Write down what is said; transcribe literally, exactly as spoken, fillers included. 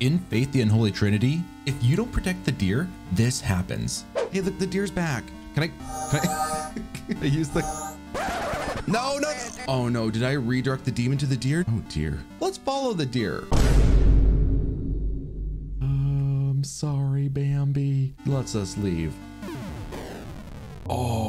In Faith: The Unholy Trinity, if you don't protect the deer, this happens. Hey, look, the deer's back. Can I, can I, can I use the... No, no. Oh no, did I redirect the demon to the deer? Oh dear. Let's follow the deer. I'm sorry, Bambi. Let's us leave. Oh.